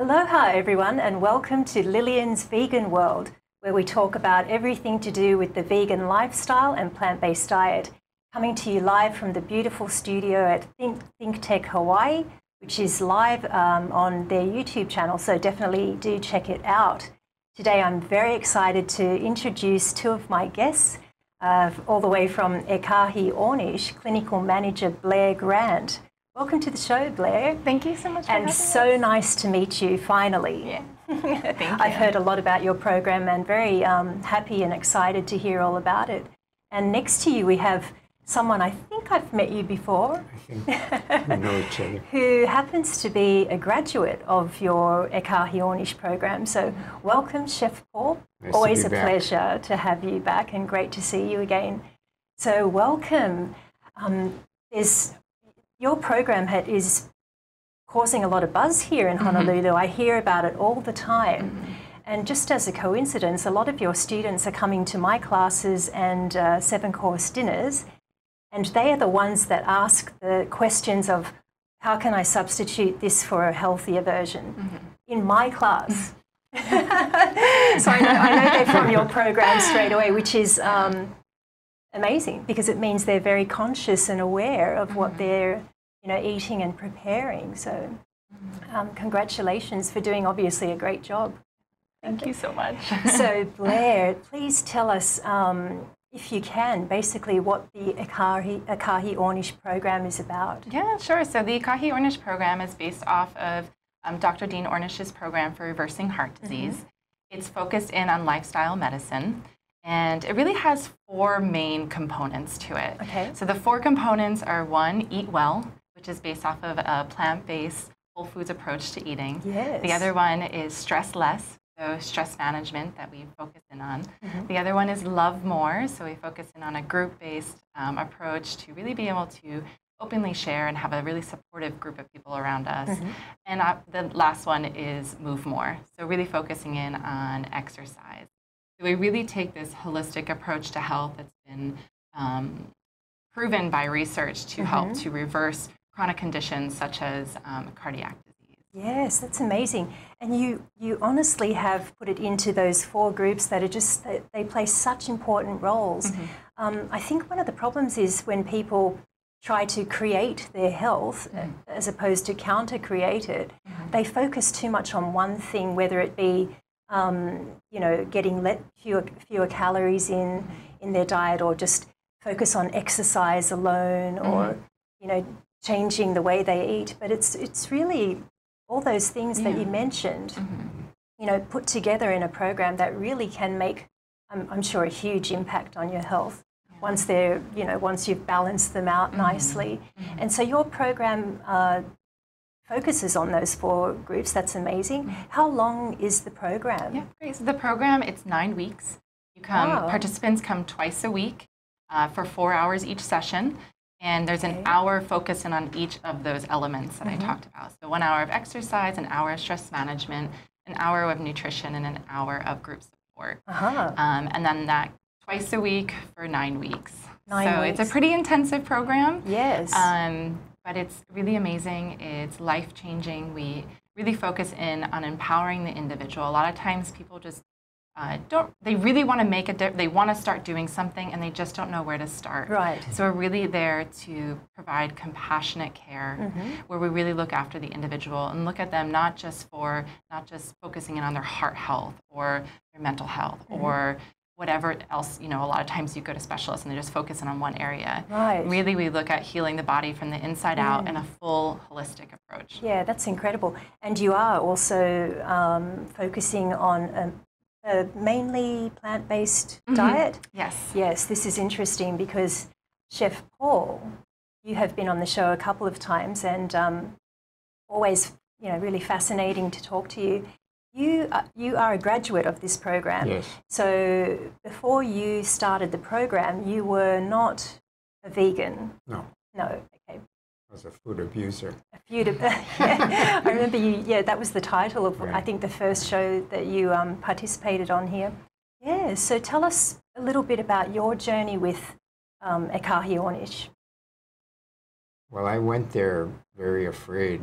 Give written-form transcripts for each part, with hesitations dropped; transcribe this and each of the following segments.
Aloha everyone and welcome to Lillian's Vegan World, where we talk about everything to do with the vegan lifestyle and plant-based diet. Coming to you live from the beautiful studio at ThinkTech Hawaii, which is live on their YouTube channel, so definitely do check it out. Today I'm very excited to introduce two of my guests, all the way from Ekahi Ornish, Clinical Manager Blair Grant. Welcome to the show, Blair. Thank you so much for having me. And so nice to meet you, finally. Yeah. Thank you. I've heard a lot about your program and very happy and excited to hear all about it. And next to you we have someone I think I've met you before. I think we know each other. Who happens to be a graduate of your Ekahi Ornish program. So welcome, Chef Paul. Nice Always a pleasure to have you back and great to see you again. So welcome. Your program is causing a lot of buzz here in Honolulu. I hear about it all the time. And just as a coincidence, a lot of your students are coming to my classes and 7-course dinners, and they are the ones that ask the questions of, how can I substitute this for a healthier version? In my class. So I know they're from your program straight away, which is amazing, because it means they're very conscious and aware of what they're eating and preparing. So congratulations for doing obviously a great job. Thank you so much. So Blair, please tell us, if you can, basically what the Ekahi Ornish program is about. Yeah, sure. So the Ekahi Ornish program is based off of Dr. Dean Ornish's program for reversing heart disease. It's focused in on lifestyle medicine. And it really has 4 main components to it. Okay. So the 4 components are, 1, eat well, which is based off of a plant-based whole foods approach to eating. Yes. The other one is stress less, so stress management that we focus in on. The other one is love more, so we focus in on a group-based approach to really be able to openly share and have a really supportive group of people around us. And the last one is move more, so really focusing in on exercise. So we really take this holistic approach to health that's been proven by research to help to reverse chronic conditions such as cardiac disease. Yes, that's amazing. And you honestly have put it into those 4 groups that are just, they play such important roles. I think one of the problems is when people try to create their health as opposed to counter-create it, they focus too much on one thing, whether it be getting fewer calories in their diet, or just focus on exercise alone, or changing the way they eat. But it's really all those things that you mentioned, put together in a program that really can make, I'm sure, a huge impact on your health once they're once you've balanced them out nicely. And so your program focuses on those 4 groups. That's amazing. How long is the program? Yeah, great. So the program, it's 9 weeks. You come, participants come twice a week for 4 hours each session, and there's an hour focusing on each of those elements that I talked about. So 1 hour of exercise, an hour of stress management, an hour of nutrition, and an hour of group support. And then that twice a week for 9 weeks. So it's a pretty intensive program. Yes. But it's really amazing. It's life-changing. We really focus in on empowering the individual. A lot of times people just they really want to make a difference. They want to start doing something, and they just don't know where to start. Right. So we're really there to provide compassionate care, where we really look after the individual and look at them not just focusing in on their heart health or their mental health or whatever else. A lot of times you go to specialists and they're just focusing on one area. Right. Really, we look at healing the body from the inside out in a full holistic approach. Yeah, that's incredible. And you are also focusing on a mainly plant-based diet? Yes. Yes, this is interesting because Chef Paul, you have been on the show a couple of times, and always really fascinating to talk to you. You are a graduate of this program. Yes. So before you started the program, you were not a vegan. No. No. Okay. I was a food abuser. Yeah. I remember you. Yeah, that was the title of I think the first show that you participated on here. Yeah. So tell us a little bit about your journey with Ekahi Ornish. Well, I went there very afraid.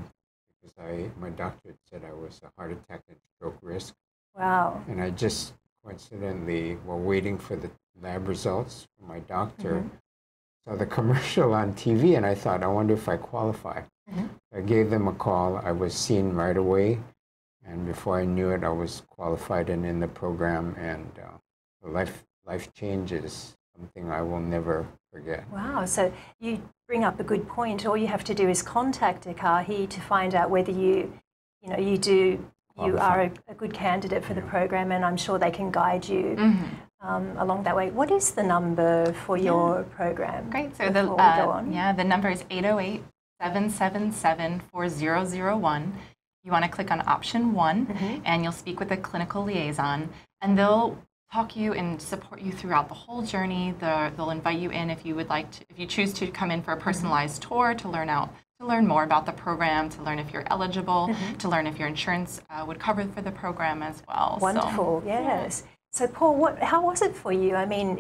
because my doctor had said I was a heart attack and stroke risk. Wow. And I just coincidentally, while waiting for the lab results from my doctor, saw the commercial on TV, and I thought, I wonder if I qualify. I gave them a call. I was seen right away, and before I knew it, I was qualified and in the program, and life changes. Something I will never forget. Wow, so you bring up a good point. All you have to do is contact Ekahi to find out whether you are a good candidate for the program, and I'm sure they can guide you along that way. What is the number for your program? Great, so the number is 808-777-4001. You want to click on option 1 and you'll speak with a clinical liaison, and they'll talk you and support you throughout the whole journey. They'll invite you in if you would like to, if you choose to come in for a personalized tour to learn more about the program, to learn if you're eligible, to learn if your insurance would cover for the program as well. Wonderful, so, yes. Yeah. So Paul, how was it for you? I mean,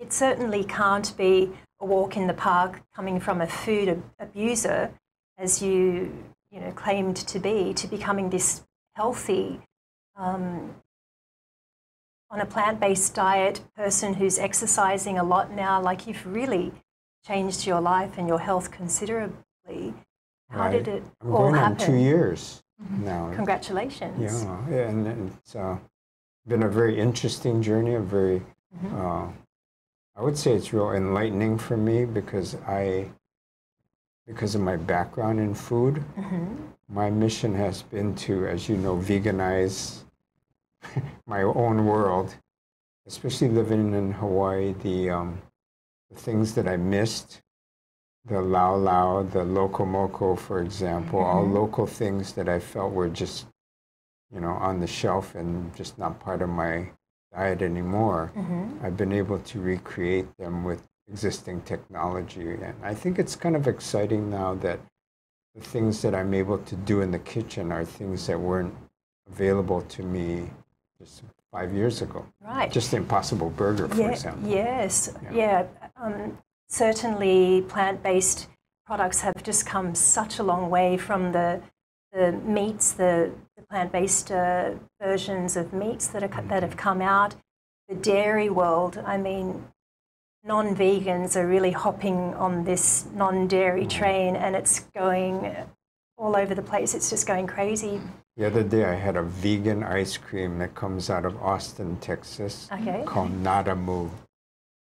it certainly can't be a walk in the park coming from a food abuser, as you claimed to be, to becoming this healthy, on a plant-based diet, person who's exercising a lot now. Like, you've really changed your life and your health considerably. How did it all happen? I'm going on 2 years now. Congratulations. Yeah, and it's been a very interesting journey, a very, I would say it's real enlightening for me, because because of my background in food, my mission has been to, as you know, veganize my own world, especially living in Hawaii. The things that I missed, the lau lau, the loco moco, for example, all local things that I felt were just, on the shelf and just not part of my diet anymore. I've been able to recreate them with existing technology, and I think it's kind of exciting now that the things that I'm able to do in the kitchen are things that weren't available to me just 5 years ago. Right. Just the Impossible Burger, for example. Yes. Yeah. Certainly, plant-based products have just come such a long way from the meats, the plant-based versions of meats that have come out. The dairy world. I mean, non-vegans are really hopping on this non-dairy train, and it's going all over the place. It's just going crazy. The other day, I had a vegan ice cream that comes out of Austin, Texas, called Nada Moo.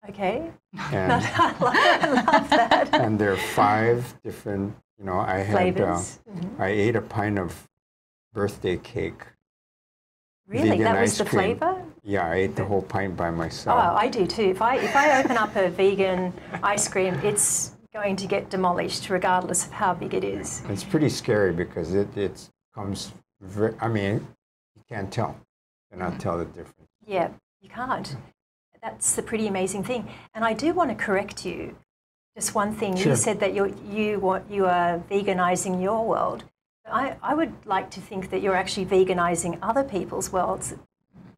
Okay. And I love that. And there are 5 different, I had, I ate a pint of birthday cake. Really? Vegan that was the flavor? Yeah, I ate the whole pint by myself. Oh, I do too. If I open up a vegan ice cream, it's going to get demolished, regardless of how big it is. It's pretty scary, because it comes, I mean, you can't tell. You cannot tell the difference. Yeah, you can't. That's the pretty amazing thing. And I do want to correct you. Just one thing. Sure. You said that you are veganizing your world. I would like to think that you're actually veganizing other people's worlds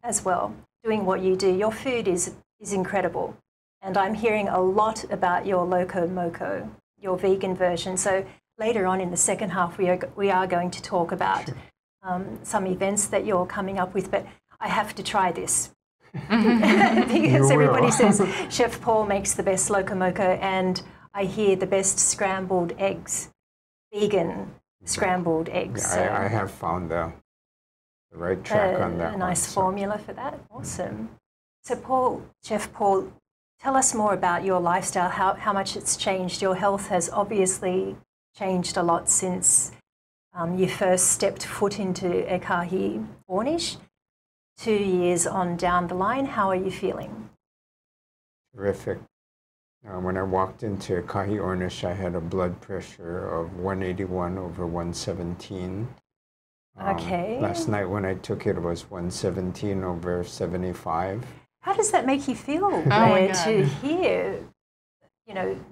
as well, doing what you do. Your food is incredible. And I'm hearing a lot about your Loco Moco, your vegan version. So later on in the second half, we are going to talk about some events that you're coming up with. But I have to try this. Because everybody says Chef Paul makes the best Loco Moco, and I hear the best scrambled eggs, vegan scrambled eggs. Yeah, so I have found the right track on that. A nice formula for that. Awesome. So Paul, Chef Paul, tell us more about your lifestyle, how much it's changed. Your health has obviously changed a lot since you first stepped foot into Ekahi Ornish. 2 years on down the line, how are you feeling? Terrific. When I walked into Ekahi Ornish, I had a blood pressure of 181/117. Last night when I took it, it was 117/75. How does that make you feel, Blair, to hear,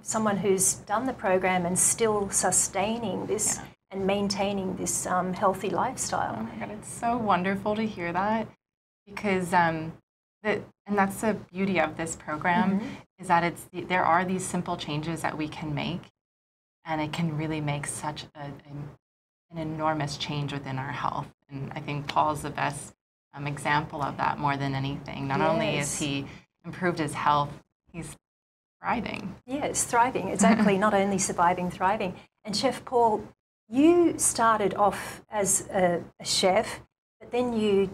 someone who's done the program and still sustaining this and maintaining this healthy lifestyle? Oh my God, it's so wonderful to hear that, because and that's the beauty of this program, is that there are these simple changes that we can make, and it can really make such a an enormous change within our health. And I think Paul's the best example of that more than anything. Not only has he improved his health, he's thriving. Yeah, it's thriving. Exactly. Not only surviving, thriving. And Chef Paul, you started off as a chef, but then you,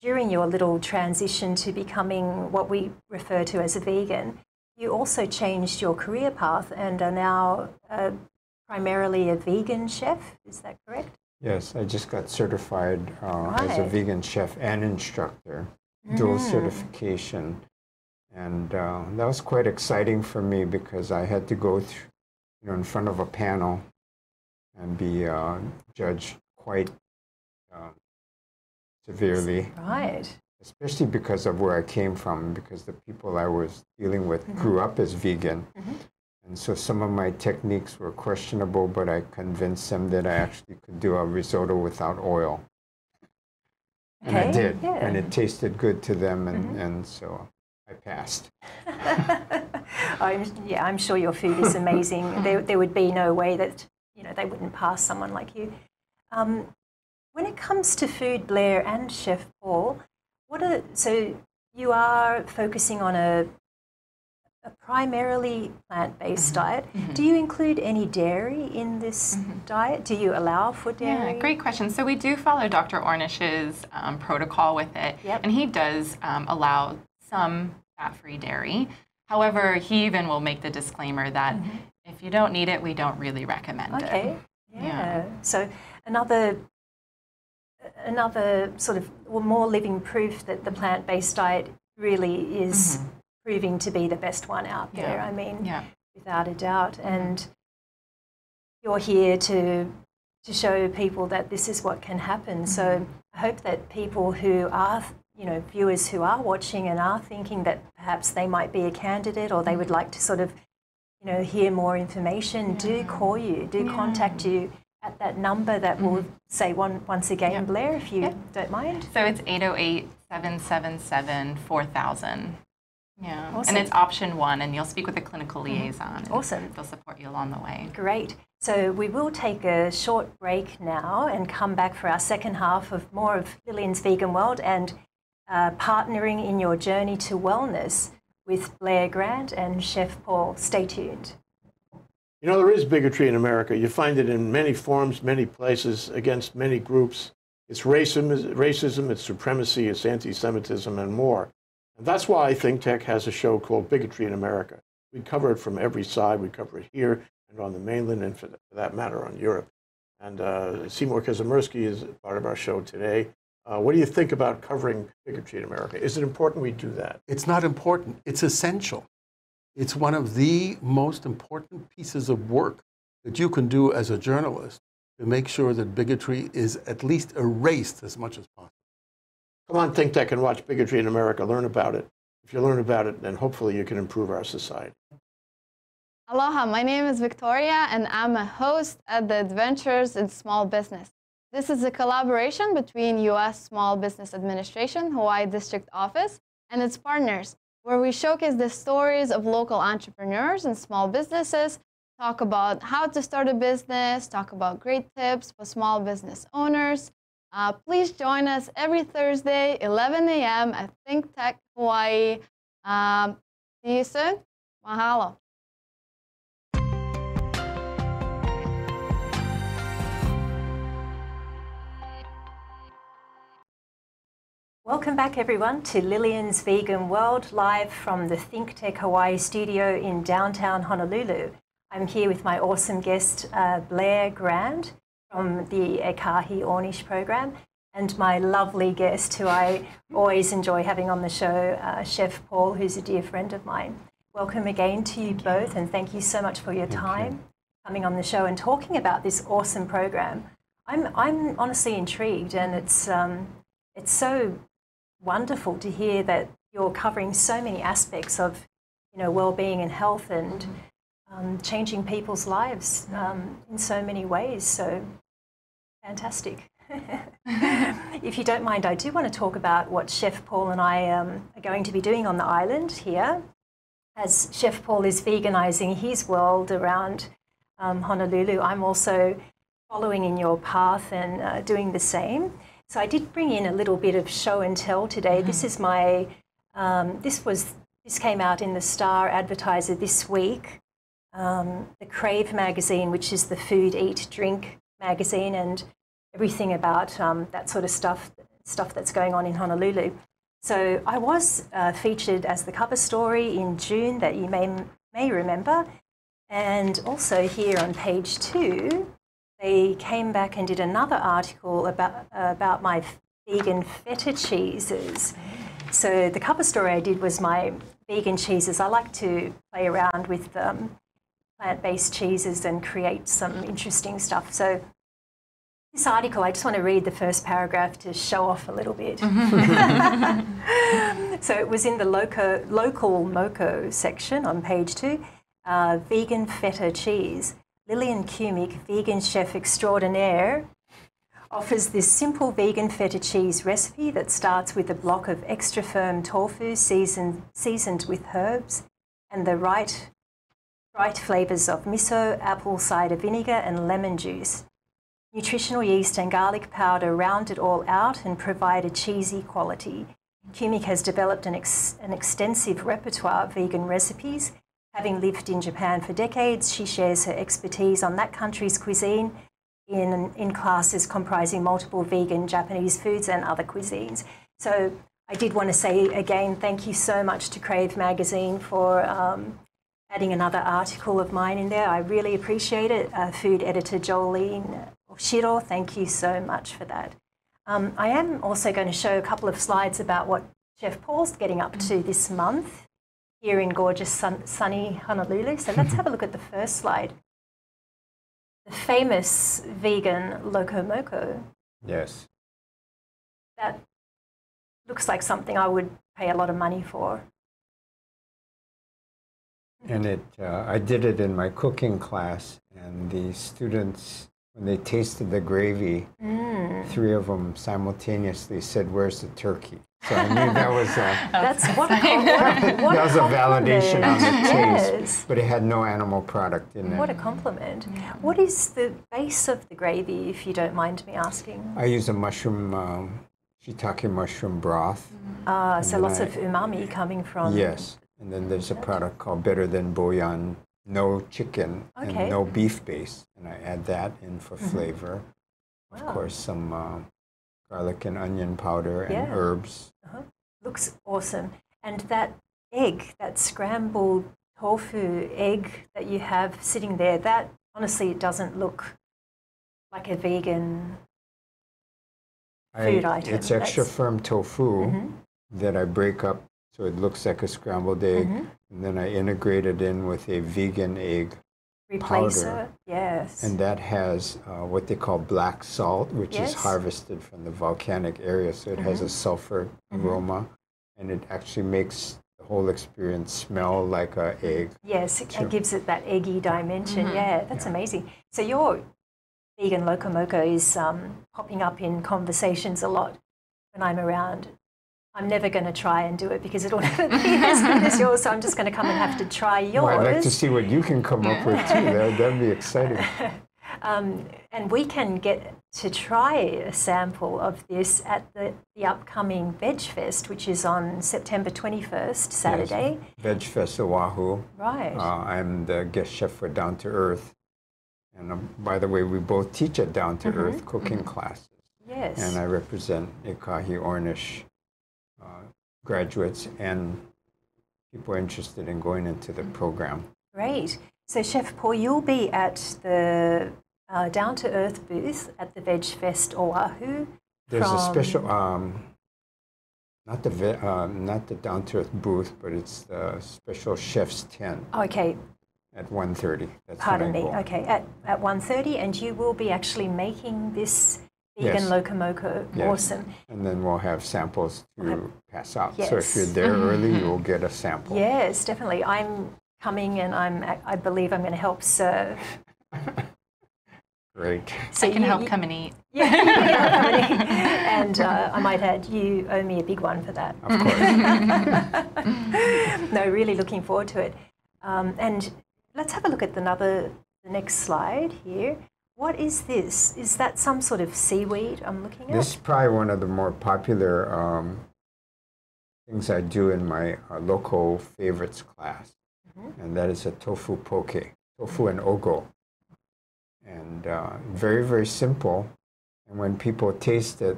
during your little transition to becoming what we refer to as a vegan, you also changed your career path and are now primarily a vegan chef. Is that correct? Yes, I just got certified as a vegan chef and instructor, dual certification. And that was quite exciting for me because I had to go through, you know, in front of a panel and be judged quite severely. Right. Especially because of where I came from, because the people I was dealing with grew up as vegan. And so some of my techniques were questionable, but I convinced them that I actually could do a risotto without oil. And I did. Yeah. And it tasted good to them, and, and so I passed. I'm sure your food is amazing. There would be no way that, you know, they wouldn't pass someone like you. When it comes to food, Blair and Chef Paul, so you are focusing on a primarily plant-based diet. Do you include any dairy in this diet? Do you allow for dairy? Yeah, great question. So we do follow Dr. Ornish's protocol with it, and he does allow some fat-free dairy. However, he even will make the disclaimer that if you don't need it, we don't really recommend it. So another sort of more living proof that the plant-based diet really is proving to be the best one out there. I mean, without a doubt. And you're here to show people that this is what can happen. So I hope that people who are, you know, viewers who are watching and are thinking that perhaps they might be a candidate or they would like to sort of, you know, hear more information, do call you, do contact you at that number that we'll say once again, Blair, if you don't mind. So it's 808-777-4000. Yeah, awesome. And it's option one, and you'll speak with a clinical liaison. Awesome. They'll support you along the way. Great. So we will take a short break now and come back for our second half of more of Lillian's Vegan World and partnering in your journey to wellness with Blair Grant and Chef Paul. Stay tuned. You know, there is bigotry in America. You find it in many forms, many places, against many groups. It's racism, it's supremacy, it's anti-Semitism, and more. And that's why ThinkTech has a show called Bigotry in America. We cover it from every side. We cover it here and on the mainland, and for that matter, on Europe. And Seymour Kazimirski is part of our show today. What do you think about covering bigotry in America? Is it important we do that? It's not important. It's essential. It's one of the most important pieces of work that you can do as a journalist to make sure that bigotry is at least erased as much as possible. Come on ThinkTech and watch Bigotry in America. Learn about it. If you learn about it, then hopefully you can improve our society. Aloha, my name is Victoria, and I'm a host at the Adventures in Small Business. This is a collaboration between U.S. Small Business Administration, Hawaii District Office, and its partners, where we showcase the stories of local entrepreneurs and small businesses, talk about how to start a business, talk about great tips for small business owners. Please join us every Thursday, 11 a.m. at ThinkTech Hawaii. See you soon. Mahalo. Welcome back, everyone, to Lillian's Vegan World, live from the ThinkTech Hawaii studio in downtown Honolulu. I'm here with my awesome guest, Blair Grant, from the Ekahi Ornish program, and my lovely guest who I always enjoy having on the show, Chef Paul, who's a dear friend of mine. Welcome again to you both, and thank you so much for your time coming on the show and talking about this awesome program. I'm honestly intrigued, and it's so wonderful to hear that you're covering so many aspects of, you know, well-being and health and changing people's lives in so many ways. So fantastic. If you don't mind, I do want to talk about what Chef Paul and I are going to be doing on the island here, as Chef Paul is veganizing his world around Honolulu. I'm also following in your path and doing the same. So I did bring in a little bit of show and tell today. Mm-hmm. This is my, this came out in the Star Advertiser this week, the Crave magazine, which is the food, eat, drink magazine, and everything about that sort of stuff that's going on in Honolulu. So I was featured as the cover story in June that you may remember. And also here on page 2, they came back and did another article about my vegan feta cheeses. So the cover story I did was my vegan cheeses. I like to play around with plant-based cheeses and create some interesting stuff. So this article, I just want to read the first paragraph to show off a little bit. So it was in the local Moco section on page 2. Vegan feta cheese. Lillian Cumic, vegan chef extraordinaire, offers this simple vegan feta cheese recipe that starts with a block of extra firm tofu seasoned with herbs and the right flavors of miso, apple cider vinegar and lemon juice. Nutritional yeast and garlic powder round it all out and provide a cheesy quality. Cumic has developed an extensive repertoire of vegan recipes. Having lived in Japan for decades, she shares her expertise on that country's cuisine in classes comprising multiple vegan Japanese foods and other cuisines. So I did want to say again, thank you so much to Crave Magazine for adding another article of mine in there. I really appreciate it. Food editor Jolene Oshiro, thank you so much for that. I am also going to show a couple of slides about what Chef Paul's getting up to this month here in gorgeous sunny Honolulu. So let's have a look at the first slide. The famous vegan Locomoco. Yes. That looks like something I would pay a lot of money for. And it, I did it in my cooking class, and the students, when they tasted the gravy, 3 of them simultaneously said, "Where's the turkey?" So I knew that was a validation on the taste, yes. But it had no animal product in it. What a compliment. What is the base of the gravy, if you don't mind me asking? I use a mushroom, shiitake mushroom broth. So lots of umami coming from... Yes, and then there's a product called Better Than Bouillon, no chicken and no beef base, and I add that in for flavor. Wow. Of course, some... garlic and onion powder and herbs. Looks awesome. And that egg, that scrambled tofu egg that you have sitting there, that honestly it doesn't look like a vegan food item. It's extra firm tofu that I break up so it looks like a scrambled egg, and then I integrate it in with a vegan egg powder, yes, and that has what they call black salt, which is harvested from the volcanic area, so it has a sulfur aroma, and it actually makes the whole experience smell like an egg. Yes, it gives it that eggy dimension. Yeah, that's amazing. So your vegan Locomoco is popping up in conversations a lot when I'm around. I'm never going to try and do it because it'll never be as good as yours, so I'm just going to come and have to try yours. Well, I'd like to see what you can come up with too. That'd be exciting. And we can get to try a sample of this at the upcoming VegFest, which is on September 21st, Saturday. Yes, VegFest Oahu. Right. I'm the guest chef for Down to Earth. And by the way, we both teach at Down to Earth cooking classes. Yes. And I represent Ekahi Ornish graduates and people interested in going into the program. Great. So Chef Paul, you'll be at the Down to Earth booth at the VegFest Oahu. There's a special, not the Down to Earth booth, but it's the special chef's tent. Okay. At 1:30. That's pardon me. Okay. At 1:30, and you will be actually making this vegan Locomoco. Yes. Awesome. And then we'll have samples to pass out. Yes. So if you're there early, you'll get a sample. Yes, definitely. I'm coming and I believe I'm going to help serve. Great. So I can help come and eat. Yeah, you can help come and eat. And I might add, you owe me a big one for that. Of course. No, really looking forward to it. And let's have a look at the next slide here. What is this? Is that some sort of seaweed I'm looking at? This is probably one of the more popular things I do in my local favorites class, and that is a tofu poke, tofu and ogo. And very, very simple. And when people taste it,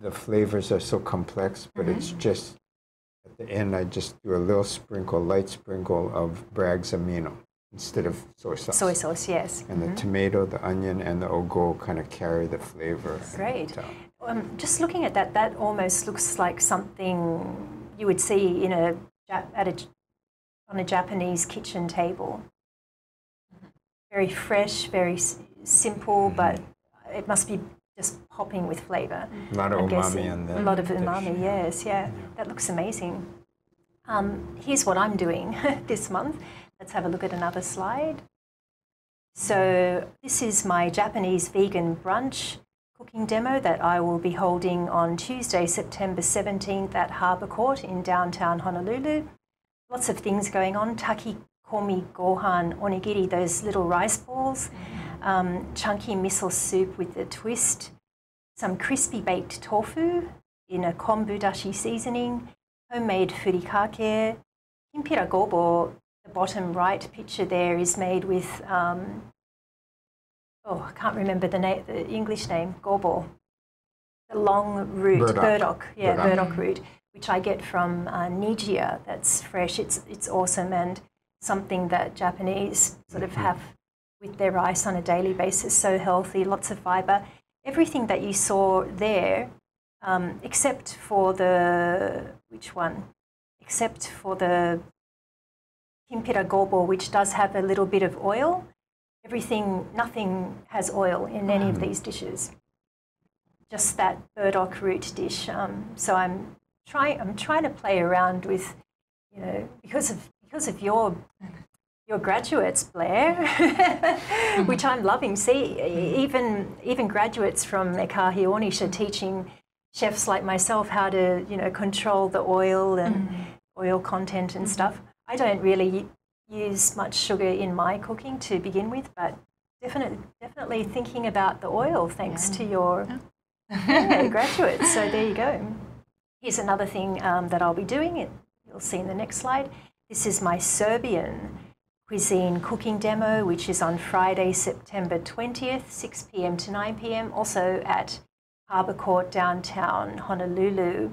the flavors are so complex, but it's just, at the end, I just do a little sprinkle, light sprinkle of Bragg's Amino instead of soy sauce. Soy sauce, yes. And the tomato, the onion, and the ogo kind of carry the flavor. Great. And, just looking at that, that almost looks like something you would see in a, on a Japanese kitchen table. Very fresh, very simple, but it must be just popping with flavor. A lot of umami in there. A lot of umami, yes, yeah. That looks amazing. Here's what I'm doing this month. Let's have a look at another slide. So this is my Japanese vegan brunch cooking demo that I will be holding on Tuesday, September 17th at Harbour Court in downtown Honolulu. Lots of things going on. Takikomi gohan, onigiri, those little rice balls. Chunky miso soup with a twist, some crispy baked tofu in a kombu dashi seasoning, homemade furikake, impira gobo. The bottom right picture there is made with, oh, I can't remember the English name, gobo, the long root, burdock root, which I get from Nijia. That's fresh. It's awesome and something that Japanese sort of have with their rice on a daily basis, so healthy, lots of fiber. Everything that you saw there, except for the, which one? Except for the kimpira gobo, which does have a little bit of oil. Everything, nothing has oil in any of these dishes. Just that burdock root dish. So I'm trying to play around with, you know, because of your graduates, Blair, which I'm loving. See, even graduates from Ekahi Ornish are teaching chefs like myself how to, you know, control the oil and oil content and stuff. I don't really use much sugar in my cooking to begin with, but definitely thinking about the oil thanks to your graduates. So there you go. Here's another thing that I'll be doing. You'll see in the next slide. This is my Serbian cuisine cooking demo, which is on Friday, September 20th, 6 p.m. to 9 p.m, also at Harbour Court, downtown Honolulu.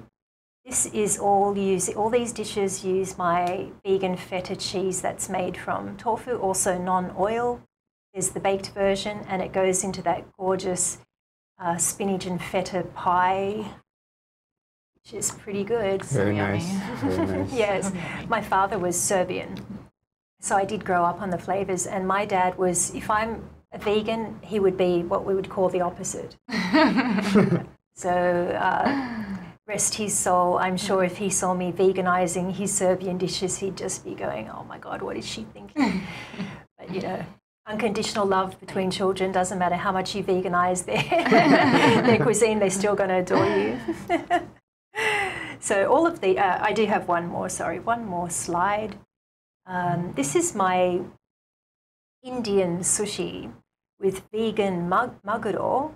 This is all these dishes use my vegan feta cheese that's made from tofu, also non-oil. There's the baked version, and it goes into that gorgeous spinach and feta pie, which is pretty good. Very nice. Very nice. Yes, my father was Serbian. So I did grow up on the flavors, and my dad was, if I'm a vegan, he would be what we would call the opposite. So rest his soul. I'm sure if he saw me veganizing his Serbian dishes, he'd just be going, oh my God, what is she thinking? But you know, unconditional love between children, doesn't matter how much you veganize their cuisine, they're still going to adore you. So all of the, I do have one more, sorry, one more slide. This is my Indian sushi with vegan maguro,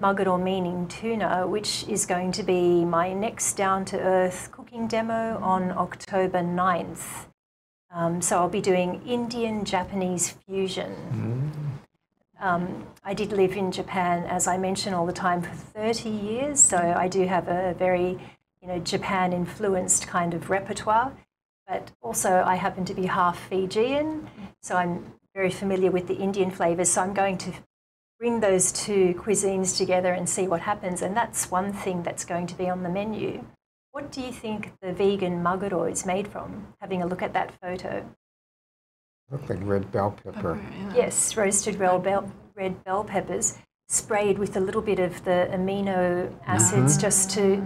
maguro meaning tuna, which is going to be my next Down to Earth cooking demo on October 9th. So I'll be doing Indian-Japanese fusion. I did live in Japan, as I mention all the time, for 30 years, so I do have a very, you know, Japan-influenced kind of repertoire. But also I happen to be half Fijian, so I'm very familiar with the Indian flavors. So I'm going to bring those two cuisines together and see what happens. And that's one thing that's going to be on the menu. What do you think the vegan maguro is made from? Having a look at that photo. Looks like red bell pepper. Yes, roasted red bell peppers sprayed with a little bit of the amino acids just to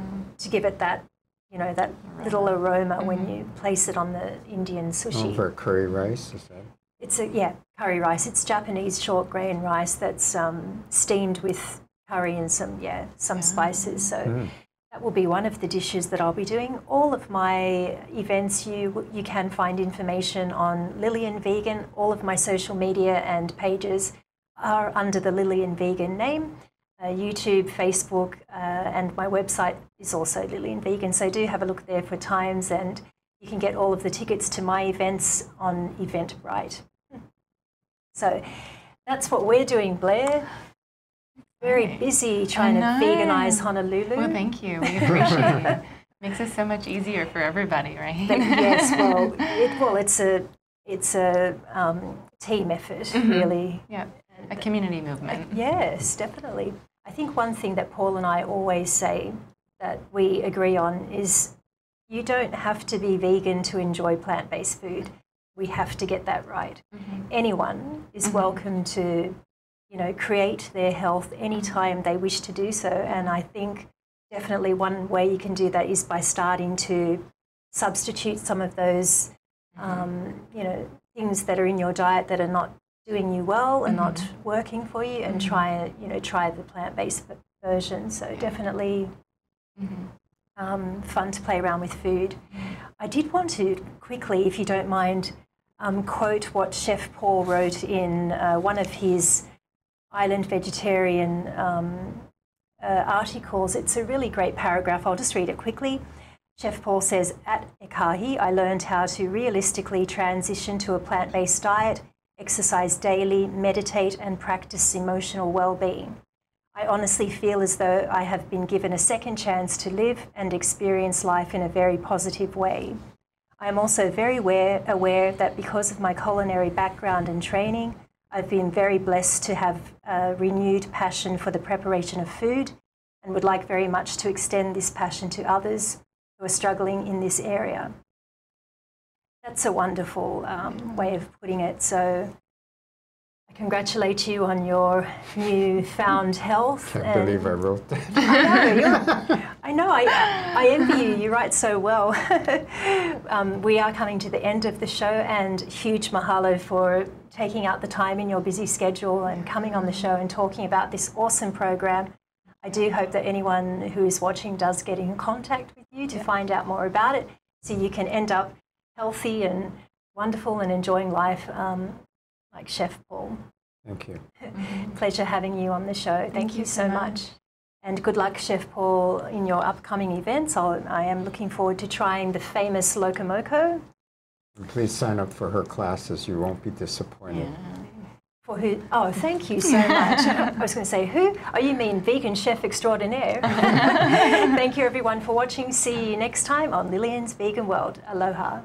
give it that, you know, that little aroma when you place it on the Indian sushi. Oh, for curry rice, is that? It's a, yeah, curry rice. It's Japanese short grain rice that's steamed with curry and some, yeah, some spices. So that will be one of the dishes that I'll be doing. All of my events, you can find information on Lillian Vegan, all of my social media and pages are under the Lillian Vegan name. YouTube, Facebook, and my website is also Lillian Vegan, so do have a look there for times, and you can get all of the tickets to my events on Eventbrite. So that's what we're doing, Blair. Very busy trying to veganize Honolulu. Well, thank you. We appreciate it. Makes it so much easier for everybody, right? But yes. Well, it's a team effort, really. Yeah. A community movement. Yes, definitely. I think one thing that Paul and I always say that we agree on is you don't have to be vegan to enjoy plant-based food. We have to get that right. Anyone is welcome to, you know, create their health anytime they wish to do so. And I think definitely one way you can do that is by starting to substitute some of those, you know, things that are in your diet that are not doing you well and not working for you, and try the plant-based version. So definitely fun to play around with food. I did want to quickly, if you don't mind, quote what Chef Paul wrote in one of his Island Vegetarian articles. It's a really great paragraph. I'll just read it quickly. Chef Paul says, "At Ekahi, I learned how to realistically transition to a plant-based diet, exercise daily, meditate, and practice emotional well-being. I honestly feel as though I have been given a second chance to live and experience life in a very positive way. I am also very aware that because of my culinary background and training, I've been very blessed to have a renewed passion for the preparation of food, and would like very much to extend this passion to others who are struggling in this area." That's a wonderful way of putting it. So I congratulate you on your newfound health. I can't believe I wrote that. I know, I envy you. You write so well. We are coming to the end of the show, and huge mahalo for taking out the time in your busy schedule and coming on the show and talking about this awesome program. I do hope that anyone who is watching does get in contact with you to find out more about it, so you can end up healthy and wonderful and enjoying life, like Chef Paul. Thank you. Pleasure having you on the show. Thank you so much. And good luck, Chef Paul, in your upcoming events. I am looking forward to trying the famous Locomoco. And please sign up for her classes. You won't be disappointed. Yeah. For who? Oh, thank you so much. I was going to say, who? Oh, you mean vegan chef extraordinaire. Thank you, everyone, for watching. See you next time on Lillian's Vegan World. Aloha.